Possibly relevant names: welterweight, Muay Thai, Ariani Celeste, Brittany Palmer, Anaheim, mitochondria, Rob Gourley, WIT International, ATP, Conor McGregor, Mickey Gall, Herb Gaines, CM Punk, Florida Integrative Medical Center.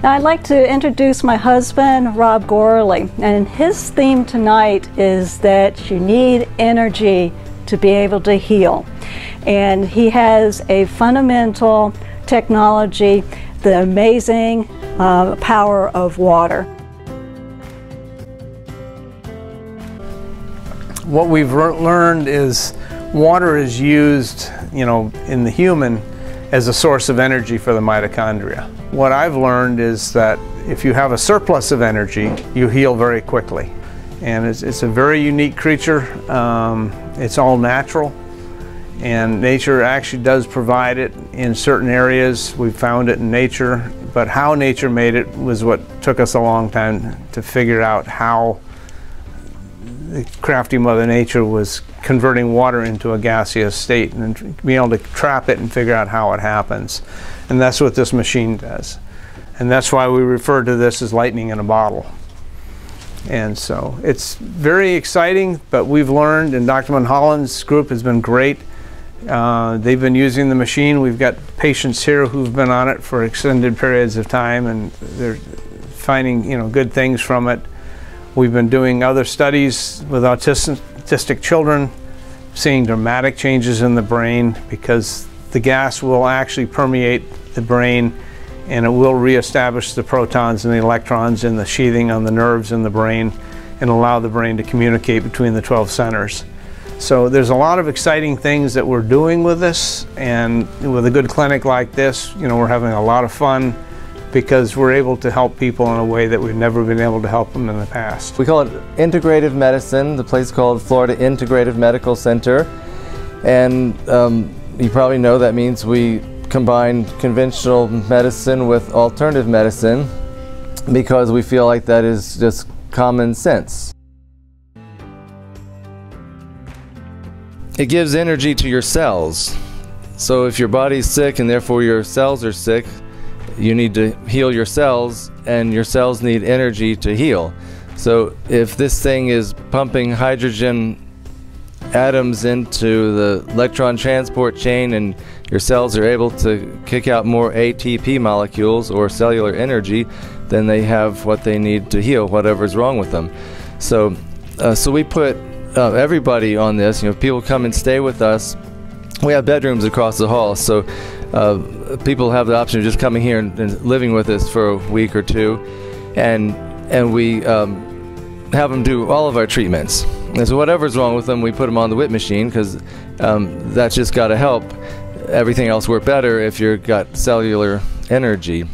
Now I'd like to introduce my husband, Rob Gourley, and his theme tonight is that you need energy to be able to heal. And he has a fundamental technology, the amazing power of water. What we've learned is water is used, you know, in the human as a source of energy for the mitochondria. What I've learned is that if you have a surplus of energy, you heal very quickly. And it's a very unique creature. It's all natural, and nature actually does provide it in certain areas. We found it in nature, but how nature made it was what took us a long time to figure out, how the crafty Mother Nature was converting water into a gaseous state and being able to trap it and figure out how it happens. And that's what this machine does. And that's why we refer to this as lightning in a bottle. And so it's very exciting, but we've learned, and Dr. Mulholland's group has been great. They've been using the machine. We've got patients here who've been on it for extended periods of time, and they're finding, you know, good things from it. We've been doing other studies with autistic children, seeing dramatic changes in the brain because the gas will actually permeate the brain, and it will reestablish the protons and the electrons in the sheathing on the nerves in the brain and allow the brain to communicate between the 12 centers. So there's a lot of exciting things that we're doing with this, and with a good clinic like this, you know, we're having a lot of fun because we're able to help people in a way that we've never been able to help them in the past. We call it integrative medicine. The place is called Florida Integrative Medical Center, and you probably know that means we combine conventional medicine with alternative medicine because we feel like that is just common sense. It gives energy to your cells. So if your body's sick and therefore your cells are sick, you need to heal your cells, and your cells need energy to heal. So if this thing is pumping hydrogen atoms into the electron transport chain and your cells are able to kick out more ATP molecules or cellular energy, then they have what they need to heal whatever's wrong with them. So we put everybody on this. You know, people come and stay with us. We have bedrooms across the hall, so people have the option of just coming here and living with us for a week or two, and we have them do all of our treatments. And so whatever's wrong with them, we put them on the WIT machine, because that's just got to help everything else work better if you've got cellular energy.